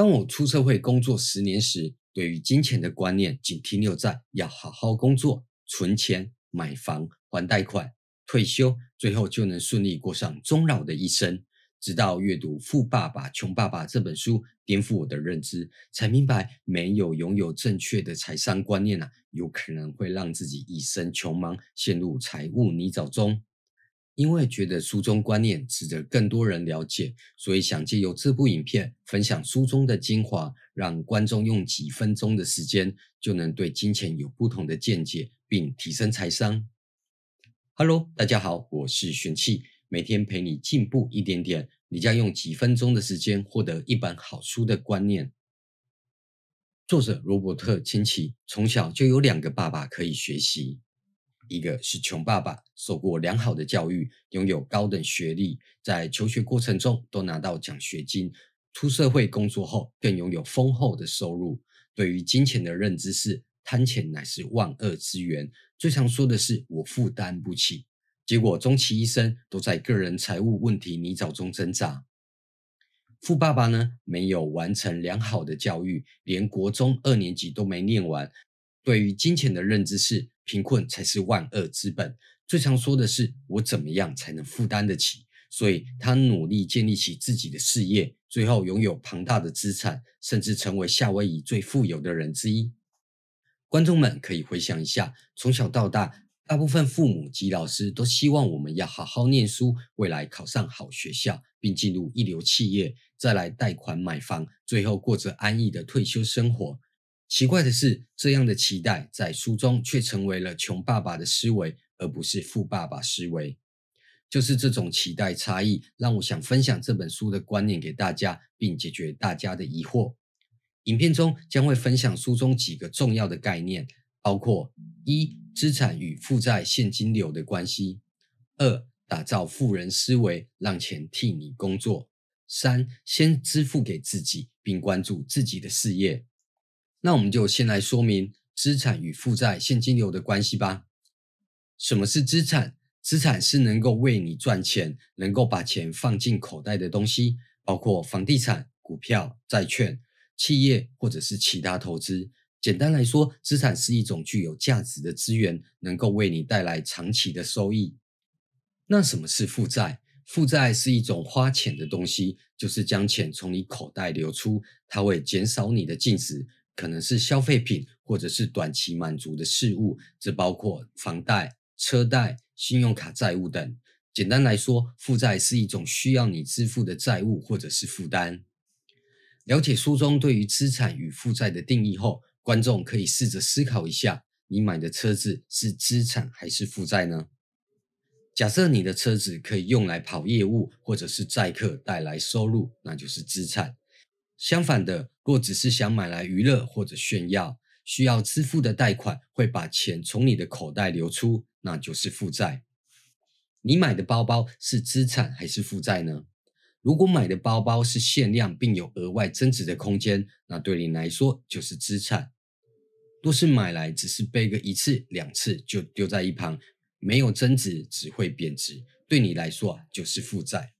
当我出社会工作10年时，对于金钱的观念仅停留在要好好工作、存钱、买房、还贷款、退休，最后就能顺利过上终老的一生。直到阅读《富爸爸穷爸爸》这本书颠覆我的认知，才明白没有拥有正确的财商观念，有可能会让自己一生穷忙，陷入财务泥沼中。因为觉得书中观念值得更多人了解，所以想借由这部影片分享书中的精华，让观众用几分钟的时间就能对金钱有不同的见解，并提升财商。Hello， 大家好，我是玄气，每天陪你进步一点点，你将用几分钟的时间获得一本好书的观念。作者罗伯特清崎从小就有2个爸爸可以学习，一个是穷爸爸，受过良好的教育，拥有高等学历，在求学过程中都拿到奖学金，出社会工作后更拥有丰厚的收入。对于金钱的认知是贪钱乃是万恶之源，最常说的是我负担不起，结果终其一生都在个人财务问题泥沼中挣扎。富爸爸呢，没有完成良好的教育，连国中2年级都没念完，对于金钱的认知是贫困才是万恶之本，最常说的是我怎么样才能负担得起，所以他努力建立起自己的事业，最后拥有庞大的资产，甚至成为夏威夷最富有的人之一。观众们可以回想一下，从小到大，大部分父母及老师都希望我们要好好念书，未来考上好学校，并进入一流企业，再来贷款买房，最后过着安逸的退休生活。奇怪的是，这样的期待在书中却成为了穷爸爸的思维，而不是富爸爸思维。就是这种期待差异，让我想分享这本书的观念给大家，并解决大家的疑惑。影片中将会分享书中几个重要的概念，包括1、资产与负债现金流的关系；2、打造富人思维，让钱替你工作；3、先支付给自己，并关注自己的事业。那我们就先来说明资产与负债现金流的关系吧。什么是资产？资产是能够为你赚钱，能够把钱放进口袋的东西，包括房地产、股票、债券、企业或者是其他投资。简单来说，资产是一种具有价值的资源，能够为你带来长期的收益。那什么是负债？负债是一种花钱的东西，就是将钱从你口袋流出，它会减少你的净值，可能是消费品或者是短期满足的事物，这包括房贷、车贷、信用卡债务等。简单来说，负债是一种需要你支付的债务或者是负担。了解书中对于资产与负债的定义后，观众可以试着思考一下，你买的车子是资产还是负债呢？假设你的车子可以用来跑业务或者是载客带来收入，那就是资产。相反的，若只是想买来娱乐或者炫耀，需要支付的贷款会把钱从你的口袋流出，那就是负债。你买的包包是资产还是负债呢？如果买的包包是限量并有额外增值的空间，那对你来说就是资产。若是买来只是背个1次2次就丢在一旁，没有增值只会贬值，对你来说就是负债。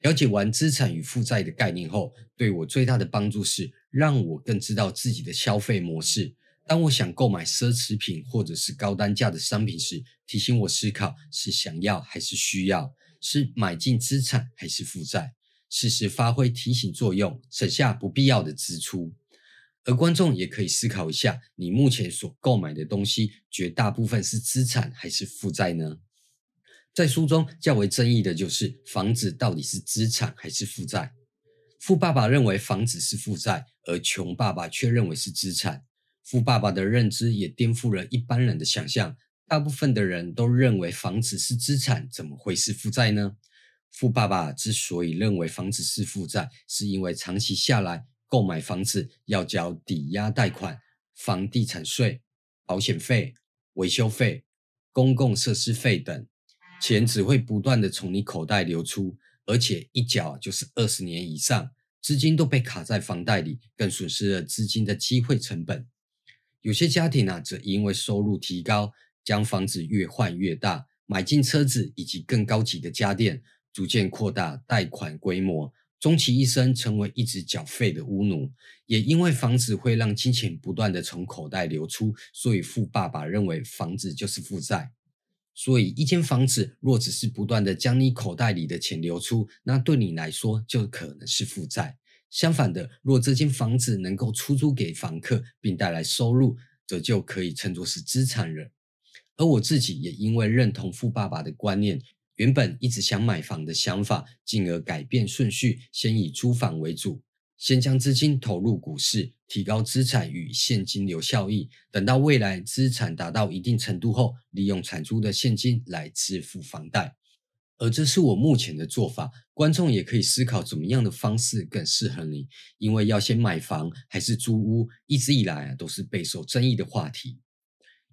了解完资产与负债的概念后，对我最大的帮助是让我更知道自己的消费模式。当我想购买奢侈品或者是高单价的商品时，提醒我思考是想要还是需要，是买进资产还是负债，适时发挥提醒作用，省下不必要的支出。而观众也可以思考一下，你目前所购买的东西绝大部分是资产还是负债呢？在书中较为争议的就是房子到底是资产还是负债。富爸爸认为房子是负债，而穷爸爸却认为是资产。富爸爸的认知也颠覆了一般人的想象，大部分的人都认为房子是资产，怎么会是负债呢？富爸爸之所以认为房子是负债，是因为长期下来购买房子要交抵押贷款、房地产税、保险费、维修费、公共设施费等，钱只会不断的从你口袋流出，而且一缴就是20年以上，资金都被卡在房贷里，更损失了资金的机会成本。有些家庭，则因为收入提高，将房子越换越大，买进车子以及更高级的家电，逐渐扩大贷款规模，终其一生成为一直缴费的屋奴。也因为房子会让金钱不断的从口袋流出，所以富爸爸认为房子就是负债。所以一间房子若只是不断的将你口袋里的钱流出，那对你来说就可能是负债。相反的，若这间房子能够出租给房客并带来收入，则就可以称作是资产了。而我自己也因为认同富爸爸的观念，原本一直想买房的想法，进而改变顺序，先以租房为主，先将资金投入股市，提高资产与现金流效益，等到未来资产达到一定程度后，利用产出的现金来支付房贷。而这是我目前的做法，观众也可以思考怎么样的方式更适合你，因为要先买房还是租屋，一直以来都是备受争议的话题。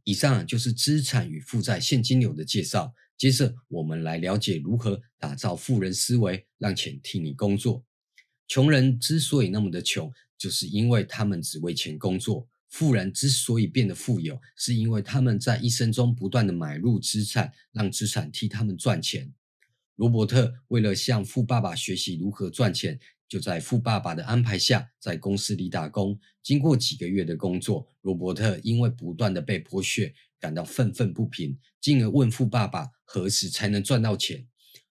以上就是资产与负债现金流的介绍，接着我们来了解如何打造富人思维，让钱替你工作。穷人之所以那么的穷，就是因为他们只为钱工作。富人之所以变得富有，是因为他们在一生中不断的买入资产，让资产替他们赚钱。罗伯特为了向富爸爸学习如何赚钱，就在富爸爸的安排下，在公司里打工。经过几个月的工作，罗伯特因为不断的被剥削，感到愤愤不平，进而问富爸爸何时才能赚到钱。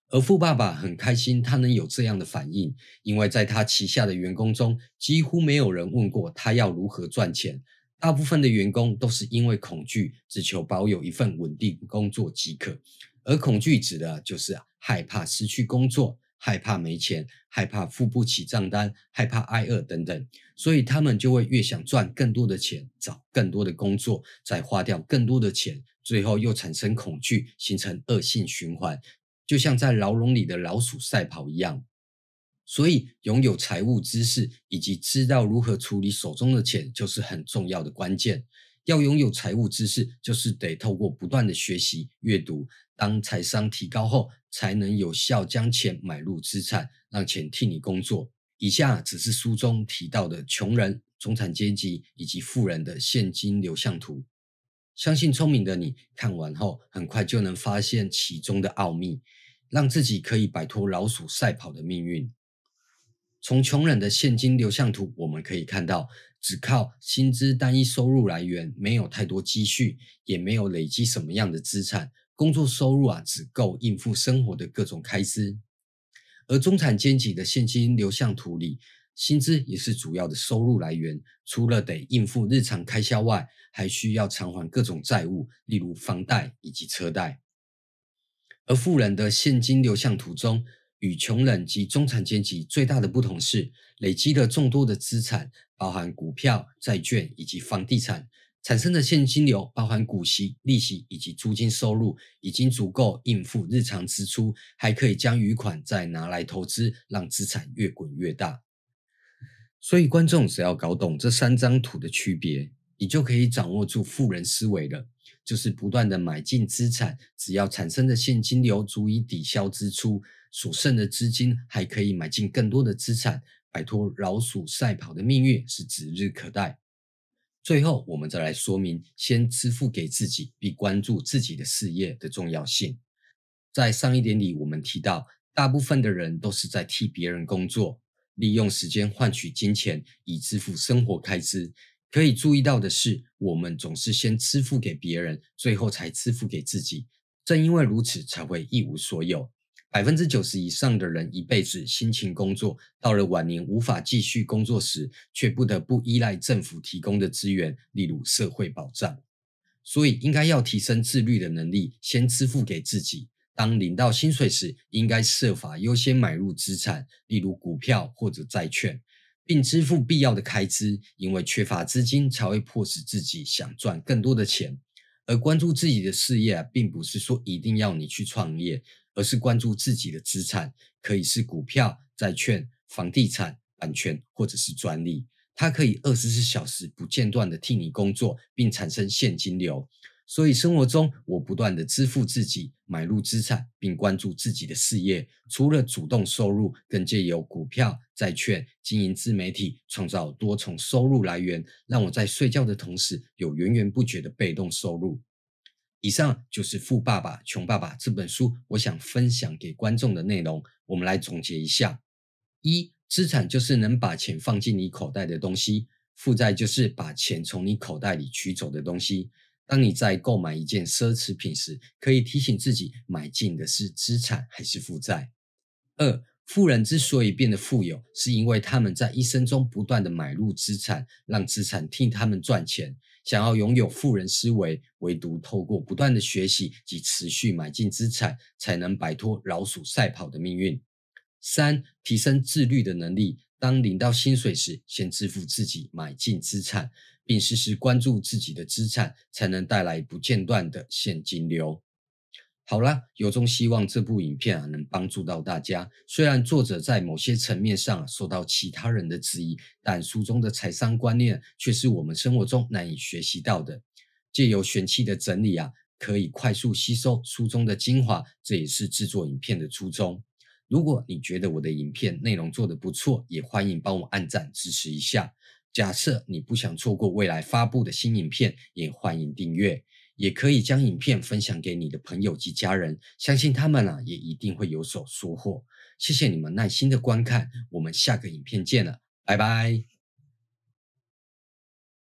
而富爸爸很开心他能有这样的反应，因为在他旗下的员工中，几乎没有人问过他要如何赚钱，大部分的员工都是因为恐惧，只求保有一份稳定工作即可。而恐惧指的就是害怕失去工作，害怕没钱，害怕付不起账单，害怕挨饿等等，所以他们就会越想赚更多的钱，找更多的工作，再花掉更多的钱，最后又产生恐惧，形成恶性循环，就像在牢笼里的老鼠赛跑一样。所以拥有财务知识以及知道如何处理手中的钱，就是很重要的关键。要拥有财务知识，就是得透过不断的学习、阅读，当财商提高后，才能有效将钱买入资产，让钱替你工作。以下只是书中提到的穷人、中产阶级以及富人的现金流向图。相信聪明的你看完后，很快就能发现其中的奥秘，让自己可以摆脱老鼠赛跑的命运。从穷人的现金流向图，我们可以看到，只靠薪资单一收入来源，没有太多积蓄，也没有累积什么样的资产，工作收入只够应付生活的各种开支。而中产阶级的现金流向图里，薪资也是主要的收入来源，除了得应付日常开销外，还需要偿还各种债务，例如房贷以及车贷。而富人的现金流向图中，与穷人及中产阶级最大的不同是，累积了众多的资产，包含股票、债券以及房地产，产生的现金流包含股息、利息以及租金收入，已经足够应付日常支出，还可以将余款再拿来投资，让资产越滚越大。所以观众只要搞懂这三张图的区别，你就可以掌握住富人思维了，就是不断的买进资产，只要产生的现金流足以抵消支出，所剩的资金还可以买进更多的资产，摆脱老鼠赛跑的命运是指日可待。最后我们再来说明先支付给自己并关注自己的事业的重要性。在上一点里我们提到，大部分的人都是在替别人工作，利用时间换取金钱以支付生活开支。可以注意到的是，我们总是先支付给别人，最后才支付给自己。正因为如此，才会一无所有。90% 以上的人一辈子辛勤工作，到了晚年无法继续工作时，却不得不依赖政府提供的资源，例如社会保障。所以应该要提升自律的能力，先支付给自己。当领到薪水时，应该设法优先买入资产，例如股票或者债券，并支付必要的开支，因为缺乏资金才会迫使自己想赚更多的钱。而关注自己的事业并不是说一定要你去创业，而是关注自己的资产，可以是股票、债券、房地产、版权或者是专利，它可以24小时不间断的替你工作，并产生现金流。所以生活中我不断的支付自己，买入资产，并关注自己的事业，除了主动收入，更借由股票、债券、经营自媒体创造多重收入来源，让我在睡觉的同时有源源不绝的被动收入。以上就是《富爸爸穷爸爸》这本书我想分享给观众的内容，我们来总结一下。一、资产就是能把钱放进你口袋的东西，负债就是把钱从你口袋里取走的东西。当你在购买一件奢侈品时，可以提醒自己买进的是资产还是负债。二、富人之所以变得富有，是因为他们在一生中不断的买入资产，让资产替他们赚钱。想要拥有富人思维，唯独透过不断的学习及持续买进资产，才能摆脱老鼠赛跑的命运。三、提升自律的能力。当领到薪水时，先支付自己买进资产，并时时关注自己的资产，才能带来不间断的现金流。好啦，由衷希望这部影片能帮助到大家。虽然作者在某些层面上受到其他人的质疑，但书中的财商观念却是我们生活中难以学习到的。借由玄气的整理可以快速吸收书中的精华，这也是制作影片的初衷。如果你觉得我的影片内容做得不错，也欢迎帮我按赞支持一下。假设你不想错过未来发布的新影片，也欢迎订阅。也可以将影片分享给你的朋友及家人，相信他们也一定会有所收获。谢谢你们耐心的观看，我们下个影片见了，拜拜。